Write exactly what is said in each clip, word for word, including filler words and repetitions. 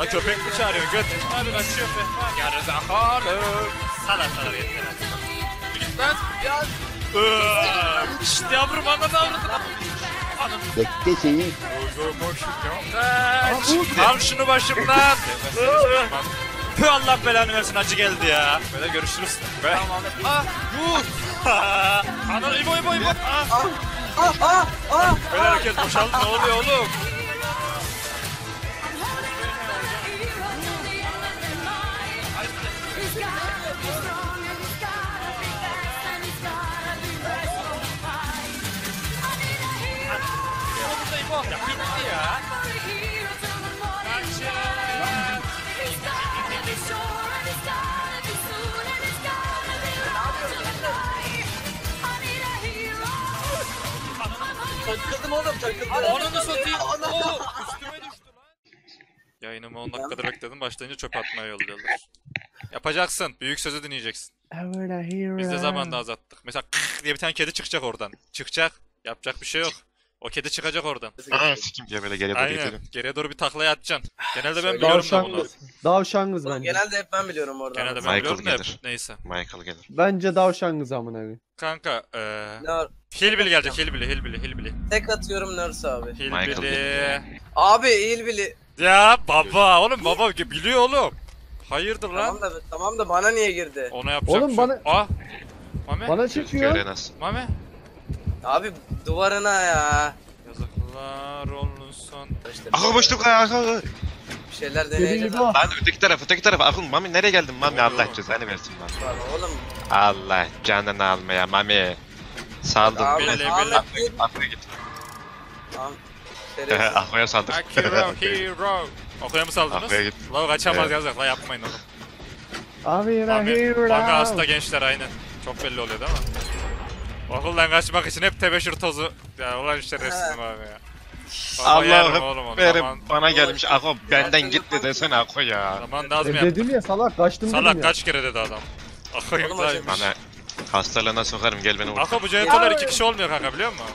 La köpek mi çağırıyor göt? Abi lan köpek. Yarıza hanım. Sana sana yeter artık. Lan ya. İşte yavrum bana davrandı. Bekle şeyi. Al şunu başımdan. Allah belanı versin, acı geldi ya. Böyle görüşürüz. Tamam. Ah yuh. Ana İbo İbo İbo. Ah ah ah ah. Böyle herkes boşaldı, ne oluyor oğlum? Takıldım oğlum, takıldım. Onu da satayım. Oğlum üstüme düştü lan. Yayınımı on dakikada bekledim, başlayınca çöp atmaya yolluyorlar. Yapacaksın, büyük sözü dinleyeceksin. Biz de zaman da azalttık. Mesela diye bir tane kedi çıkacak oradan. Çıkacak, yapacak bir şey yok. O kedi çıkacak oradan. Aa, sikim diye böyle geriye doğru getirelim. Geriye doğru bir taklaya atacaksın. Genelde ben biliyorum da bunu. Davşangız bence. Genelde hep ben biliyorum oradan. Genelde ben biliyorum da hep. Neyse. Michael gelir. Bence davşangız amına koyayım. Kanka eee... Hilbili gelecek, Hilbili, Hilbili, Hilbili. Tek atıyorum Nurse abi. Hilbili. Abi Hilbili. Ya baba, oğlum baba biliyor oğlum. Hayırdır lan? Tamam da, tamam da bana niye girdi? Ona yapacak oğlum bana... Ah! Mame? Bana çıkıyor. Mame? Abi duvarına ya. Yazıklar olsun. Akıl boşluk ya akıl. Bir şeyler deneyeceğiz abi. Hadi öteki tarafa, öteki tarafa. Akıl Mami nereye geldin Mami? Allah cezanı versin Mami. Oğlum. Allah canını almaya Mami. Saldım. Akıl'a git. Akıl'a saldık. Akıl'a hero. Akıl'a mı saldınız? La kaçamaz yazık. La yapmayın oğlum. Abi la hero. Bak hasta gençler aynen. Çok belli oluyordu ama. Okuldan kaçmak için hep tebeşir tozu. Ya ulan şerefsizim abi ya. Allah'ım verim bana gelmiş Ako benden gitti desene Ako ya. Zaman lazım ya. Dedim ya salak kaçtım dedim ya. Salak kaç kere dedi adam. Ako imzaymış. Bana hastalığına sokarım gel beni vur. Ako bu cennetler iki kişi olmuyor kanka biliyor musun?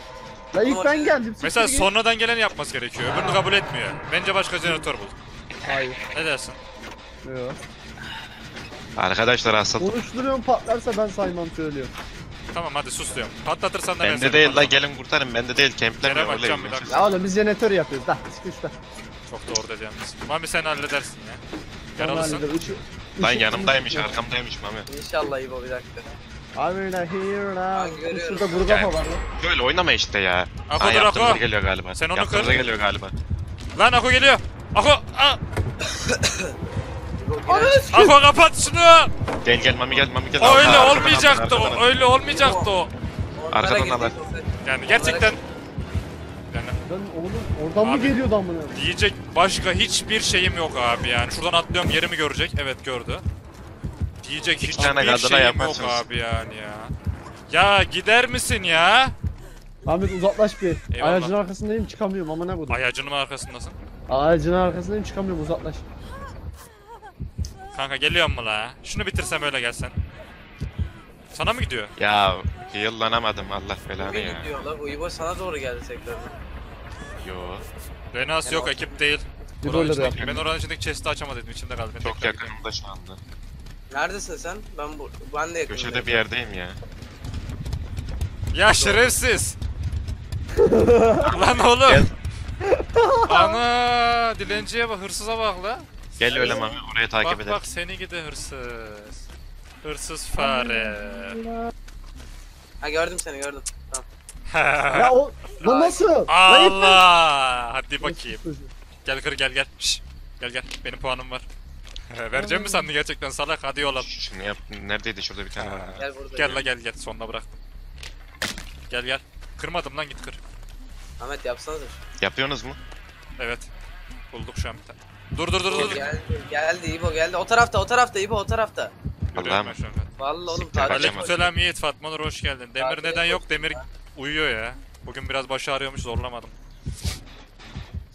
La ilk ben geldim. Mesela sonradan gelen yapması gerekiyor. Öbürünü kabul etmiyor. Bence başka jeneratör bul. Hayır. Ne dersin? Yok. Arkadaşlar hastalık. Konuşturuyorum patlarsa ben saymam söylüyorum. Tamam hadi sus diyorum. Patlatırsan da ben de değil la gelin kurtarın. Bende değil kempler ben olayım. Ya oğlum biz jeneratör yapıyoruz da. Çok doğru diyeceğim. Mami sen halledersin ya. Yaralısın. Lan yanımdaymış arkamdaymış Mami. İnşallah İbo bir dakika. Abi öyle here lan. Şurada burgama var lan. Böyle oynama işte ya. Ako dur Ako. Geliyor galiba. Sen onu kır. Geliyor galiba. Lan Ako geliyor. Ako. Ako kapat şunu. Gel gel Mami gel Mami gel. O öyle Aa, olmayacaktı o öyle olmayacaktı o. Arkadan haber. Yani gerçekten. Yani. Ben oğlum oradan abi, mı geliyordu amına? Diyecek başka hiçbir şeyim yok abi yani şuradan atlıyorum yerimi görecek evet gördü. Diyecek hiçbir şeyim yok abi yani ya. Ya gider misin ya? Ahmet uzaklaş bir. Eyvallah. Ayacın arkasındayım çıkamıyorum ama ne bu? Ayacının arkasındasın. Ayacın arkasındayım çıkamıyorum uzaklaş. Kanka geliyor mu la? Şunu bitirsem öyle gelsen. Sana mı gidiyor? Ya yıllanamadım Allah belanı ya. Gidiyor la bu İbo sana doğru geldi tekrar. Yo. Renas yok ekip değil. Içindeki, ben oranın içindeki chest'i açamadım içimde kaldı. Çok yakınımda şu anda. Neredesin sen? Ben bu ben de yakınım. Köşede bir yerdeyim ya. Ya şerefsiz. Lan oğlum. Ana dilenciye bak hırsıza bak la. Gel öyle Mami oraya takip bak, edelim. Bak bak seni gidi hırsız. Hırsız fare. Ha gördüm seni gördüm. Tamam. Ya o bu nasıl? Allah! Hadi bakayım. Gel kır gel gel. Şş. Gel gel benim puanım var. Vereceğim mi sandın gerçekten salak hadi yola. Şunu yap. Neredeydi şurada bir tane var. Gel burada. Gel la gel gel sonuna bıraktım. Gel gel. Kırmadım lan git kır. Ahmet yapsanız. Yapıyorsunuz mu? Evet. Bulduk şu an bir tane. Dur dur dur dur. Geldi, geldi İbo geldi. O tarafta, o tarafta İbo, o tarafta. Allah'ım. Vallahi oğlum tarih. Aleykümselam Yiğit Fatma Nur hoş geldin. Demir neden yok? Demir uyuyor ya. Bugün biraz başı ağrıyormuş zorlamadım.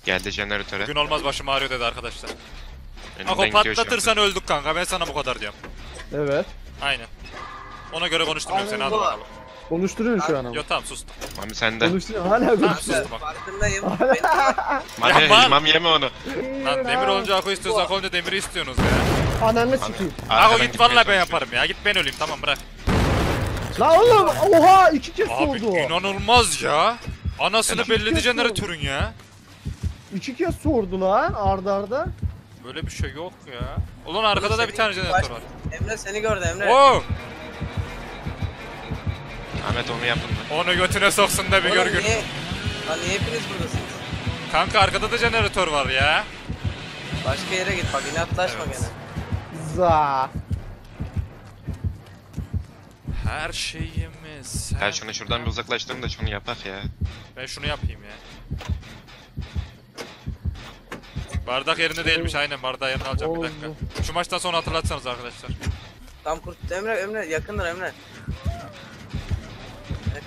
Geldi jeneratöre. Bugün olmaz başım ağrıyor dedi arkadaşlar. Ako patlatırsan öldük kanka ben sana bu kadar diyorum. Evet. Aynen. Ona göre konuştum seni hadi bakalım. Konuşturuyorsun şu an ama. Yok tamam sustum. Mami sende. Konuşturuyorsun hala konuşturuyorsun. Farkındayım. Mami, Mami yeme onu. Lan demir olunca Ako istiyorsun, Ako olunca demiri istiyorsunuz ya. Ananı sikeyim. Ako git valla ben yaparım ya. Git ben öleyim tamam bırak. Lan oğlum oha iki kez soldu o. Abi inanılmaz ya. Anasını belli de jeneratörün ya. İki kez sordu lan arda arda. Böyle bir şey yok ya. Ulan arkada da bir tane jeneratör var. Emre seni gördü Emre. Oo. Ahmet onu yaptın mı? Onu götüne soksun da bir gör gör. Lan niye hepiniz buradasınız? Kanka arkada da jeneratör var ya. Başka yere git bak inatlaşma evet. Gene. Za. Her şeyimiz. Her şunu şuradan bir uzaklaştırın da şunu yapak ya. Ben şunu yapayım ya. Bardak yerinde değilmiş aynen bardağı yerine alacağım bir dakika. Şu maçtan sonra hatırlatsanız arkadaşlar. Tam kurt Emre Emre yakındır Emre.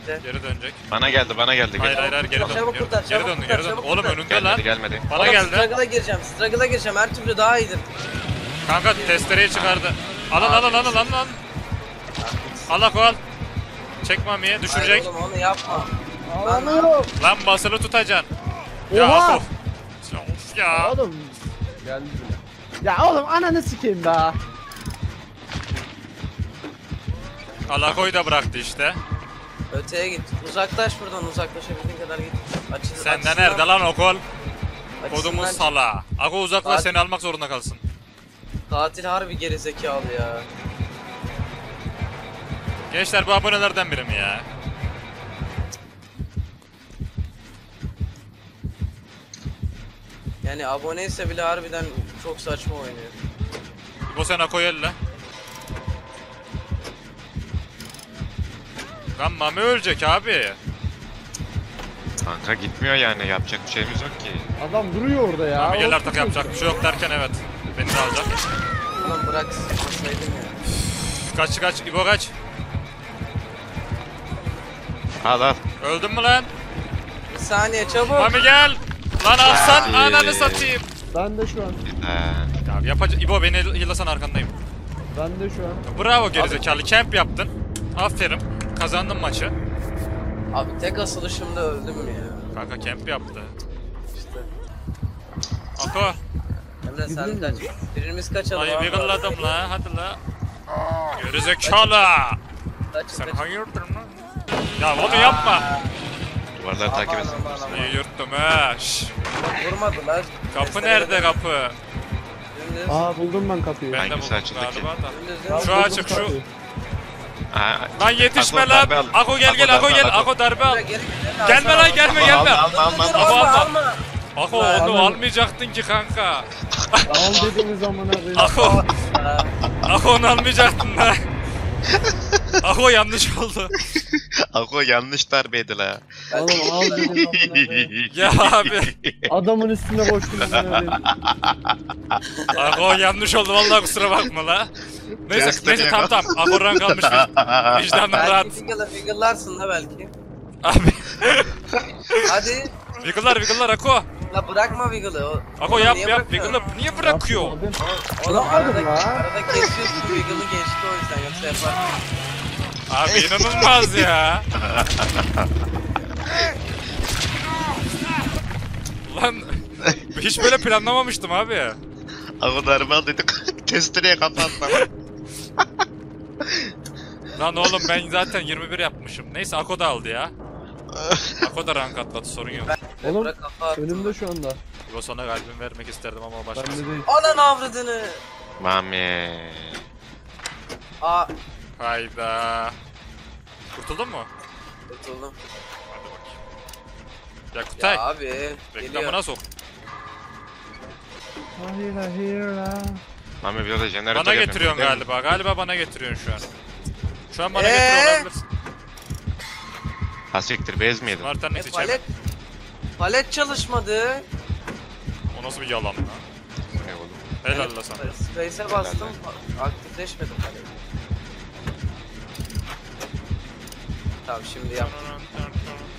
Geri dönecek. Bana geldi bana geldi. Hayır hayır, hayır geri döndü. Geri döndü geri döndü. Geri döndü. Oğlum önünde gelmedi, lan. Gelmedi. Bana geldi. Struggle'a gireceğim struggle'a gireceğim her türlü daha iyidir. Kanka testereyi çıkardı. Alın alın alın alın alın. Allah koal. Çek Mami'ye düşürecek. Hayır, oğlum, onu yapma. Lan, lan basılı tutacaksın. Ya of. Ya oğlum geldi. Ya oğlum ananı sikeyim daha. Alakoyu da bıraktı işte. Öteye git. Uzaklaş buradan uzaklaşabildiğin kadar git. Açın, senden nerede lan o kol? Kodumun sala. Ako uzaklaş seni almak zorunda kalsın. Tatil harbi gerizekalı ya. Gençler bu abonelerden biri mi ya? Yani aboneyse bile harbiden çok saçma oynuyor. Bu sen Akoyel'le. Lan Mami ölecek abi. Kanka gitmiyor yani yapacak bir şeyimiz yok ki. Adam duruyor orada ya. Mami gel artık yapacak bir şey yok derken evet. Beni de alacak. Ulan bırak basaydım ya. Kaç kaç İbo kaç. Al al. Öldün mü lan? Bir saniye çabuk. Mami gel. Lan alsan ananı satayım. Ben de şu an. Abi yapacak. İbo beni yıllasan arkandayım. Ben de şu an. Bravo gerizekalı. Camp yaptın. Aferin. Kazandın maçı. Abi tek asılışımda öldüm ya. Kanka camp yaptı. İşte. Ako. Emre sen de. Birimiz kaçalım. Hayır bir gılladım la. Hadi la. Gerizekalı. Sen hayırdır lan? Ya onu yapma. Duvarları aman takip etsin. İyi yurttum ha. Vurmadı lan. Kapı nerede kapı? Aa buldum ben kapıyı. Ben de buldum galiba. Şu açık şu. Aa, lan yetişme lan. Ako gel gel Ako gel. Ako darbe al. Gelme lan gelme gelme. Ako alma. Ako onu almayacaktın ki kanka. Al dediğiniz amına koyayım. Ako. Ako onu almayacaktın lan. Ako yanlış oldu. Ako yanlış darbeydi la. Oğlum al dedim. Ya abi. Adamın üstüne koştum ben öyle. Ako yanlış oldu vallahi kusura bakma la. Neyse Gerçekten neyse tamam tamam. Ako rank almış. Vicdanım rahat. Wiggle'larsın la belki. Abi. Hadi. Wiggle'lar Wiggle'lar Ako. La bırakma Wiggle'ı. Ako yap yap Wiggle'ı niye bırakıyor? Bırakmadım la. Arada kesiyorsun Wiggle'ı geçti o yüzden yoksa yapar. Abi inanılmaz ya. Lan hiç böyle planlamamıştım abi. Ako darbe al dedik. Testereye kapattım. Lan oğlum ben zaten yirmi bir yapmışım. Neyse Ako da aldı ya. Ako da rank atladı sorun yok. Oğlum önümde şu anda. Yo sana kalbimi vermek isterdim ama başkası. Anan avradını. Mami. Aa. Hayda. Kurtuldun mu? Kurtuldum. Hadi bakayım. Ya Kutay. Ya abi. Reklamına sok. Hayır hayır la. Mami biraz da jeneratör bana getiriyorsun galiba. Galiba bana getiriyorsun şu an. Şu an bana ee? getiriyor olabilirsin. Hasiktir bez mi yedin? E, palet, palet çalışmadı. O nasıl bir yalan lan? Ne oldu? Helal la sana. Space'e bastım. Aktifleşmedim palet. Tamam şimdi yaptım.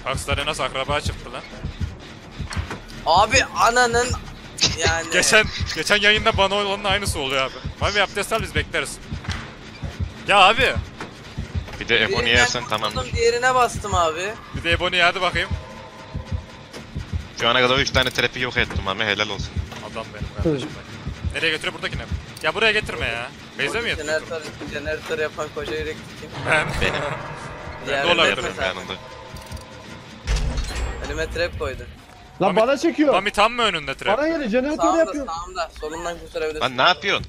Hakslarına nasıl akraba çıktı lan? Abi ananın yani... geçen geçen yayında bana olanın aynısı oluyor abi. Abi abdest al biz bekleriz. Ya abi. Bir de Ebony yersen tamamdır. Diğerine bastım abi. Bir de Ebony hadi bakayım. Şu ana kadar üç tane terapi yok ettim abi, helal olsun. Adam benim. Nereye götür buradakini? Ya buraya getirme ya. Beyze mi yatıyor? Jeneratör, jeneratör yapan koca yürek kim? Benim. Ben de olabilirim yanında. Elime trap koydu. Lan Mami, bana çekiyor. Mami tam mı önünde trap? Bana geliyor, jeneratör yapıyor. Sağımda, solundan kurtarabilirsin. Lan ne yapıyorsun?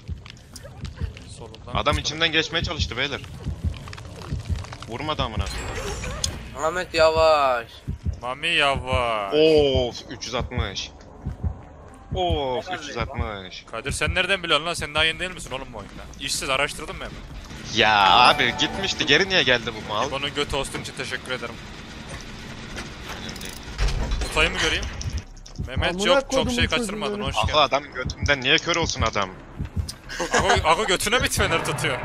Solundan adam içimden geçmeye çalıştı beyler. Vurmadı amına. Ahmet yavaş. Mami yavaş. Of üç yüz altmış. Of üç yüz altmış. Kadir sen nereden biliyorsun lan? Sen daha yeni değil misin oğlum bu oyunda? İşsiz araştırdım ben. Ya abi gitmişti, geri niye geldi bu mal? Bunun götü olsun için teşekkür ederim. Kutayı mı göreyim? Mehmet yok, çok şey kaçırmadın, hoş geldin. Aha adam götümden niye kör olsun adam? Ago götüne mi fener tutuyor?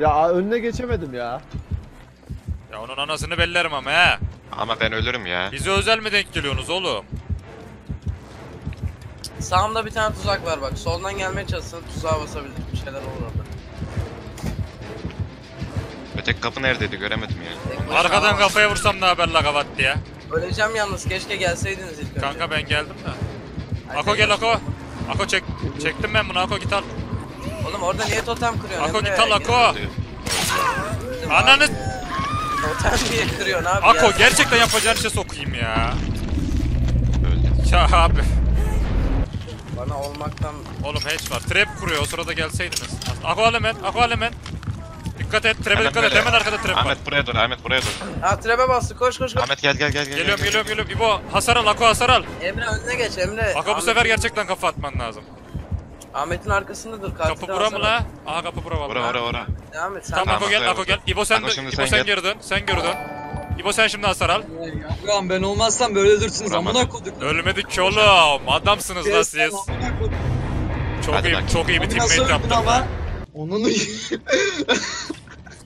Ya önüne geçemedim ya. Ya onun anasını bellerim ama he. Ama ben ölürüm ya. Bize özel mi denk geliyorsunuz oğlum? Sağımda bir tane tuzak var bak. Soldan gelmeye çalışsın, tuzağa basabilir. Bir şeyler olur orada. Öteki kapı neredeydi göremedim ya. Yani. Arkadan kafaya vursam ne haber la kavat diye. Öleceğim yalnız, keşke gelseydiniz ilk önce. Kanka ben geldim de. Ay, Ako gel Ako. Ako çek. Çektim ben bunu Ako, git al. Oğlum orada niye totem kırıyorsun? Ako git al Ako. Ananı... Totem niye kırıyorsun abi? Ako ya, gerçekten yapacağın şey sokayım ya. Öldüm. Ya abi. Bana olmaktan... Oğlum hiç var. Trap kuruyor, o sırada gelseydiniz. Ako al hemen, Ako al hemen. Dikkat et, trap'e dikkat et, hemen arkada trap var. Ahmet buraya dur, Ahmet buraya dur. Ha trap'e bastı, koş koş koş. Ahmet gel gel gel. Geliyorum gel, geliyorum geliyorum. İbo hasar al, Ako hasar al. Emre önüne geç Emre. Ako bu sefer gerçekten kafa atman lazım. Ahmet'in arkasında dur. Kapı bura mı la? Aha kapı bura valla. Bura bura bura. Devam et sen. Tamam Ako gel, Ako gel. İbo sen geri dön, sen geri dön. İbo sen şimdi hasar al. Ulan ben olmazsam böyle ölürsünüz amına koduk. Ölmedik ki oğlum, adamsınız la siz. Çok iyi, çok iyi bir teammate yaptım. Onunu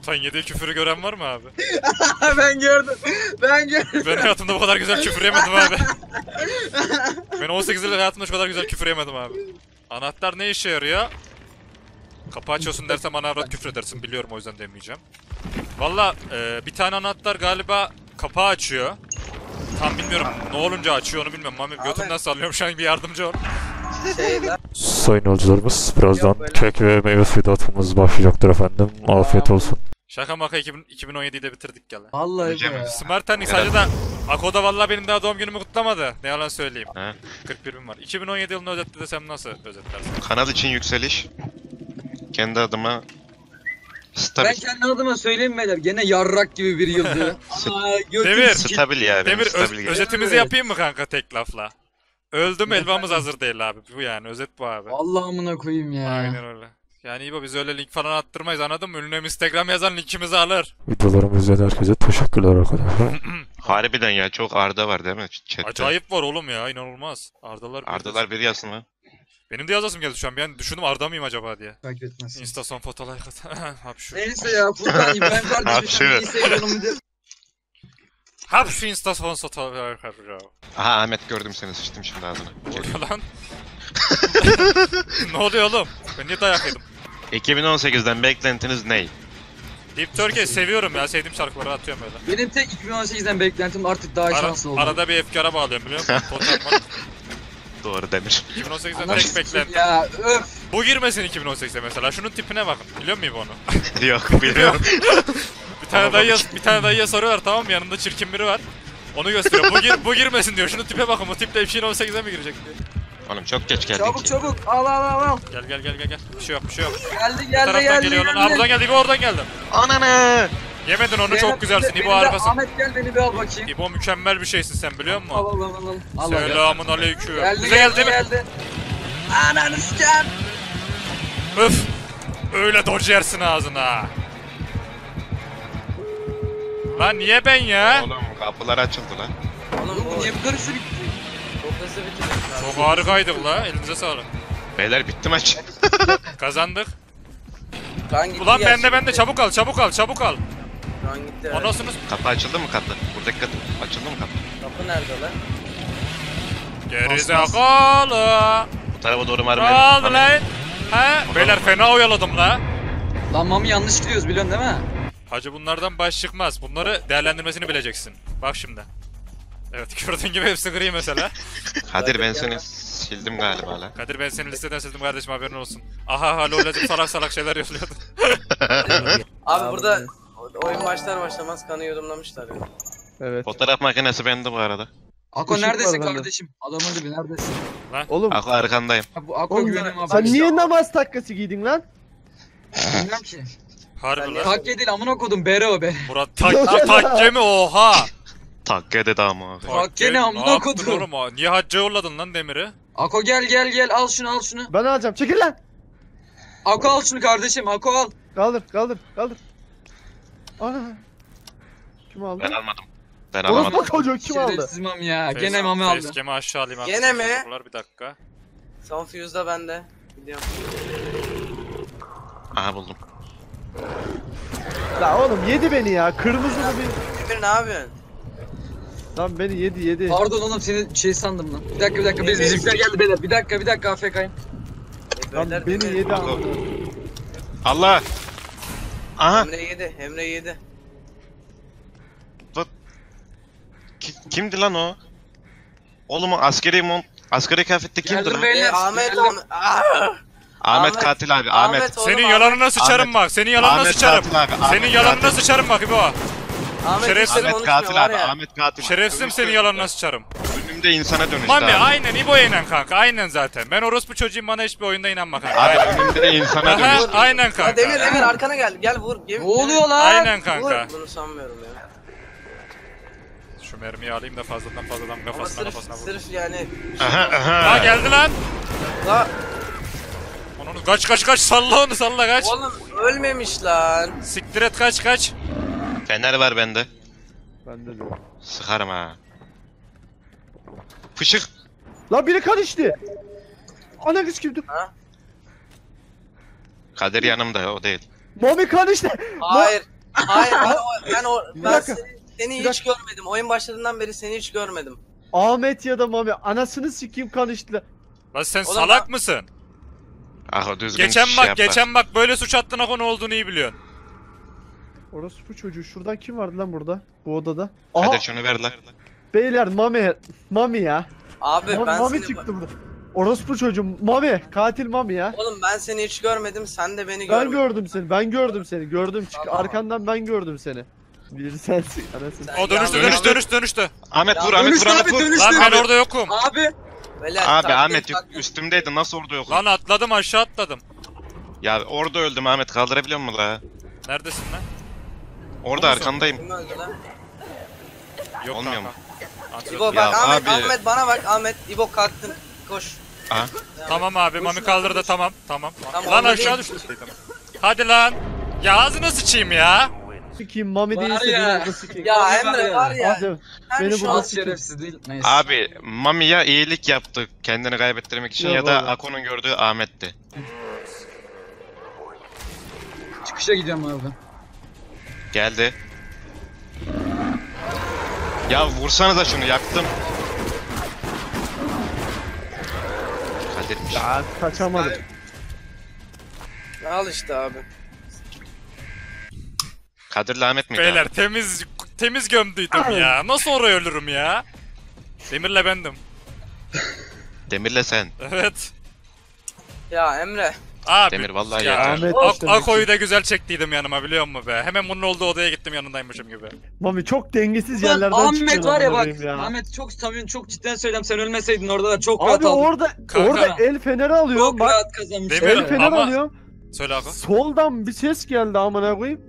Sen yediği küfürü gören var mı abi? Ben gördüm. Ben gördüm. Ben hayatımda bu kadar güzel küfür yemedim abi. Ben on sekiz yıldır hayatımda şu kadar güzel küfür yemedim abi. Anahtar ne işe yarıyor? Kapı açıyorsun dersem anahtar küfür edersin, biliyorum, o yüzden demeyeceğim. Valla e, bir tane anahtar galiba kapağı açıyor. Tam bilmiyorum ne olunca açıyor onu bilmiyorum. Mami götümden sallıyorum şu an, bir yardımcı ol. Şeyler. Sayın yolcularımız birazdan kek ve meyve suyu dağıtımımız başlayacaktır efendim. Aa. Afiyet olsun. Şaka maka iki bin on yedi'yi de bitirdik gel. Vallahi be. Smart Tanning sadece da Ako'da vallahi benim daha doğum günümü kutlamadı. Ne yalan söyleyeyim. He. kırk bir bin var. iki bin on yedi yılını özetle desem nasıl özetlersin? Kanal için yükseliş. Kendi adıma stabil. Ben kendi adıma söyleyeyim beyler. Gene yarrak gibi bir yıldı. Aa, Demir. Stabil yani. Demir stabil öz özetimizi yapayım mı kanka tek lafla? Öldüm elbamız hazır değil abi, bu yani özet bu abi. Allah amına koyayım ya. Aynen öyle. Yani İbo biz öyle link falan attırmayız, anladın mı? Ünlem Instagram yazan linkimizi alır. Videolarımızı izleyen herkese teşekkürler arkadaşlar. Harbiden ya çok Arda var değil mi chatte? Acayip var oğlum ya, inanılmaz. Ardalar bir, Ardalar bir yazsın mı? Benim de yazasım geldi şu an, ben düşündüm Arda mıyım acaba diye. Takip etmezsin. Insta son foto like at. Hapşu. Neyse ya buradan İbrahim kardeşim iyi seyircanımdır. Hapşu insta son foto like at. Aha Ahmet gördüm seni, sıçtım şimdi ağzına. Ne oluyor lan? Ne oluyor oğlum? Ben niye dayak yedim? iki bin on sekiz'den beklentiniz ne? Deep Turkey seviyorum ya, sevdiğim şarkıları atıyorum öyle. Benim tek iki bin on sekiz'den beklentim artık daha Ara, şanslı oldu. Arada bir efkara bağlıyorum biliyor musun? Doğru Demir. iki bin on sekiz'den tek beklentim. Ya öf. Bu girmesin iki bin on sekiz'e mesela, şunun tipine bakın. Biliyor muyum onu? Yok biliyorum. Bir tane dayıya, bir tane dayıya soruyorlar tamam mı, yanında çirkin biri var. Onu gösteriyor. Bu, gir, bu girmesin diyor. Şunu tipe bakın. O tip de iki bin on sekiz'e mi girecek diyor. Oğlum çok geç geldik. Çabuk ki. Çabuk. Al al al al. Gel gel gel gel. Bir şey yok bir şey yok. Geldi geldi geldi. Taraftan geliyor lan. Aa buradan geldi. İbo oradan geldi. Ananı. Yemedin onu, Zeynep çok güzelsin. İbo harikasın. Ahmet gel beni bir al bakayım. İbo mükemmel bir şeysin sen biliyor musun? Al al al al. Selamun aleyküm. Geldi bize geldi, geldi, geldi. Ananı sikeyim. Öf. Öyle dodge yersin ağzına. Lan niye ben ya? Oğlum kapılar açıldı lan. Oğlum bu niye bu kadar hızlı bitti? Çok hızlı bitti. Çok harikaydık la, elinize sağlık. Beyler bitti maç. Kazandık. Ulan bende bende çabuk al çabuk al çabuk al. Şu an gitti. Anasınız. Kapı açıldı mı kapı? Buradaki kapı açıldı mı kapı? Kapı nerede lan? Gerizekalı. Bu tarafa doğru var mı? Al lan. He? Beyler fena oyaladım la. Lan Mami yanlış gidiyoruz biliyorsun değil mi? Hacı bunlardan baş çıkmaz. Bunları değerlendirmesini bileceksin. Bak şimdi. Evet gördüğün gibi hepsi gri mesela. Kadir ben seni sildim galiba lan. Kadir ben seni listeden sildim kardeşim, haberin olsun. Aha ha lolacım salak salak şeyler yolluyordun. Abi burada oyun başlar başlamaz kanı yudumlamışlar ya. Evet. Fotoğraf makinesi bende bu arada. Ako Işık neredesin kardeşim? Adamın gibi neredesin? Lan. Oğlum. Ako arkandayım. Ako, Ako güvenim abi. Sen niye namaz takkası giydin lan? Bilmem ki. Harbi lan. Takke değil amına kodum bere o be. Murat takke takke mi oha? Takke dedi ama abi. Takke ne amına kodum? Niye hacca yolladın lan demiri? Ako gel gel gel al şunu al şunu. Ben alacağım çekil lan. Ako al şunu kardeşim Ako al. Kaldır kaldır kaldır. Ana. Kim aldı? Ben almadım. Ben alamadım. Bak hocam kim aldı? Sizmam ya. Face, gene mami aldı. Gene aşağı alayım. Gene mi? Bir dakika. Son fuse da bende. Gidiyorum. Aha buldum. La oğlum yedi beni ya. Kırmızılı bir. Bir ne yapıyorsun? Lan beni yedi yedi. Pardon oğlum seni şey sandım lan. Bir dakika bir dakika. Biz bizimkiler geldi beyler. Bir dakika bir dakika A F K'yim. E, lan beni yedi be. Allah. Allah. Aha. Emre yedi. Emre yedi. Kimdi lan o? Oğlum askeri mont, askeri kıyafetli kimdi lan? Beyler, Ahmet, Ahmet, Ahmet katil abi, Ahmet. Ahmet senin yalanına sıçarım bak, senin yalanına sıçarım. Senin yalanına sıçarım bak İbo. Şerefsiz Ahmet katil abi, Ahmet katil. Şerefsizim senin yalanına sıçarım. Ölümde insana dönüştü. Mami aynen İbo'ya inan kanka, aynen zaten. Ben orospu çocuğum bana hiçbir oyunda inanma kanka. Aynen. Ölümde insana dönüştü. Aynen kanka. Demir Demir arkana gel, gel vur. Ne oluyor lan? Aynen kanka. Bunu sanmıyorum ya. Şu mermiyi alayım da fazladan fazladan kafasına sırf, kafasına vurdum. Sırf yani. Aha geldi lan. La. Onu kaç kaç kaç salla onu salla kaç. Oğlum ölmemiş lan. Siktir et kaç kaç. Fener var bende. Bende de. Sıkarım ha. Fışık. Lan biri kan içti. Ana kız kimdi? Ha? Kadir yanımda o değil. Mami kan içti. Hayır. Hayır ben o ben seni... Seni bir hiç dakika. Görmedim. Oyun başladığından beri seni hiç görmedim. Ahmet ya da Mami anasını sikeyim kanıştılar. Lan sen oğlum, salak ben... mısın? Ah, düzgün geçen şey bak, yapma. Geçen bak böyle suç attığına konu olduğunu iyi biliyorsun. Orası bu çocuğu. Şuradan kim vardı lan burada? Bu odada. Aha. Hadi şunu ver lan. Beyler Mami, Mami ya. Abi Ma ben Mami seni... çıktı burada. Orası bu çocuğu. Mami, katil Mami ya. Oğlum ben seni hiç görmedim. Sen de beni görmedin. Ben gördüm seni. Ben gördüm seni. Gördüm. Tamam. Arkandan ben gördüm seni. Bir sensin anasın. O dönüştü dönüştü dönüştü dönüştü. Ahmet vur Ahmet vur Ahmet vur. Lan ben orada yokum. Abi. Abi Ahmet üstümdeydi nasıl orada yokum? Lan atladım aşağı atladım. Ya orada öldüm Ahmet kaldırabiliyor musun la? Neredesin lan? Orada arkandayım. Yok olmuyor mu? İbo bak Ahmet Ahmet bana bak Ahmet İbo kalktın koş. Tamam abi Mami kaldırdı tamam tamam. Lan aşağı düştü. Hadi lan. Ya ağzını sıçayım ya. Sikiyim Mami değilse ya. Beni ya Emre var ya. Hadi, beni burada şerefsiz değil. Neyse. Abi Mami'ye iyilik yaptı kendini kaybettirmek için ya, ya da Ako'nun gördüğü Ahmet'ti. Çıkışa gideceğim abi. Geldi. Ya vursanıza şunu yaktım. Kadirmiş. Ya kaçamadım. Al işte abi. Kadir'le Ahmet miydi? Beyler abi? temiz temiz gömdüydüm ya. Nasıl oraya ölürüm ya? Demir'le bendim. Demir'le sen. Evet. Ya Emre. Abi. Demir vallahi ya. Ahmet işte Ako'yu da güzel çektiydim yanıma biliyor musun be? Hemen bunun olduğu odaya gittim yanındaymışım gibi. Mami çok dengesiz ulan, yerlerden Ahmet çıkıyor. Ahmet var ya bak. Ya. Ahmet çok samimi çok cidden söyleyeyim sen ölmeseydin orada da çok abi rahat aldın. Abi orada kanka. Orada el feneri alıyor. Çok bak, rahat kazanmışsın. El feneri ama... alıyor. Söyle Ako. Soldan bir ses geldi amına koyayım.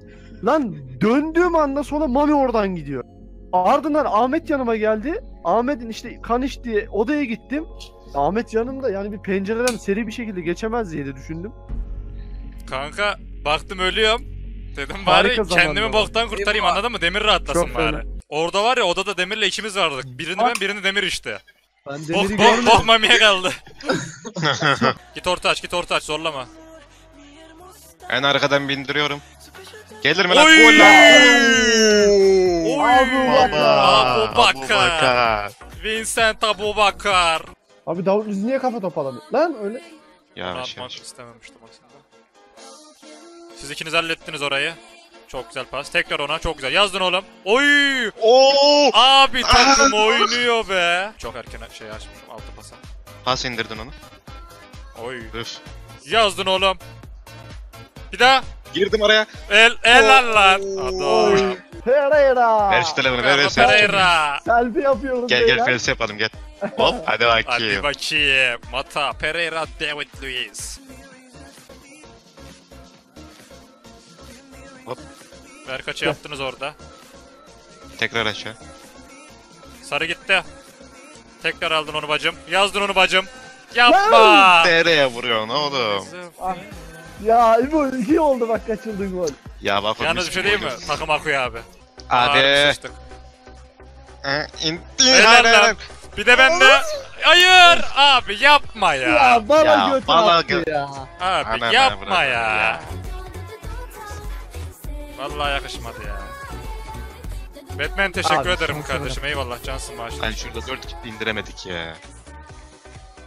Lan döndüğüm anda sonra Mami oradan gidiyor. Ardından Ahmet yanıma geldi. Ahmet'in işte kan içtiği odaya gittim. Ahmet yanımda yani bir pencereden seri bir şekilde geçemez diye de düşündüm. Kanka baktım ölüyorum. Dedim harika bari kendimi boktan kurtarayım anladın mı? Demir rahatlasın çok bari. Öyle. Orada var ya odada Demir'le ikimiz vardık. Birini ben birini Demir işte. Ben Demir bok, bok, bok Mami'ye kaldı. Git orta aç git orta aç zorlama. En arkadan bindiriyorum. Gelir mi lan? Oy! Abubakar! Abubakar! Vincent Abubakar! Abi Davut biz niye kafa topalamıyor? Lan öyle... Ya, şey, şey. istememiştim aslında. Siz ikiniz hallettiniz orayı. Çok güzel pas. Tekrar ona. Çok güzel. Yazdın oğlum. Oy! Oo! Abi takım oynuyor be. Çok erken şey açmışım. Altı pasa. Pas indirdin onu. Oy. Üf. Yazdın oğlum. Bir daha. Girdim araya. El el lan. Adam. Pereira. Ver şu telefonu. Ver şu Pereira. Selfie yapıyoruz. Gel gel felsi yapalım gel. Hop. Hadi bakayım. Hadi bakayım. Mata. Pereira. David Luiz. Hop. Ver kaçı yaptınız orada. Tekrar aşağı. Sarı gitti. Tekrar aldın onu bacım. Yazdın onu bacım. Yapma. Nereye vuruyorsun oğlum? Ah. Ya bu iki oldu bak kaçırdık gol. Ya bak. Yalnız bir şey diyeyim mi? Takım akıyor abi. Hadi. Eee inti. Bir de ben de. Hayır abi yapma ya. Ya bana götür abi ya. Abi yapma ya. Vallahi yakışmadı ya. Batman teşekkür abi, ederim kardeşim. Eyvallah cansın maaşın. Yani şurada dört kitli indiremedik ya.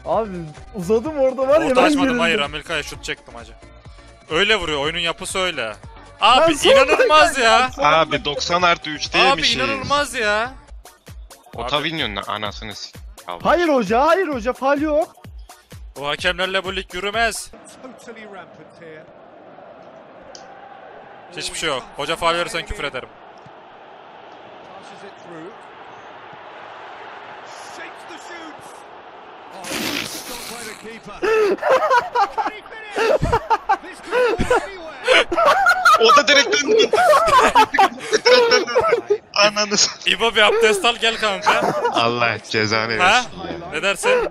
Abi uzadım orada var orta ya ben açmadım hayır Amerika'ya şut çektim hacı. Öyle vuruyor oyunun yapısı öyle. Abi inanılmaz ya. ya. Abi doksan artı üç değilmişiz. Abi inanılmaz ya. Otavinyo'nun anasını s***. Hayır hoca hayır hoca faul yok. Bu hakemlerle bu lig yürümez. Hiçbir şey yok. Hoca faul verirsen küfür ederim. O da direkten gitti. Ananı satayım. İbo bir abdest al gel kanka. Allah cezanı versin. Ne dersin?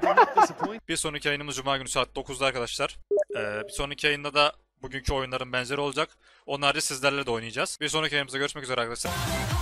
Bir sonraki yayınımız Cuma günü saat dokuzda arkadaşlar. Ee, bir sonraki yayında da bugünkü oyunların benzeri olacak. Onlarca sizlerle de oynayacağız. Bir sonraki yayınımızda görüşmek üzere arkadaşlar.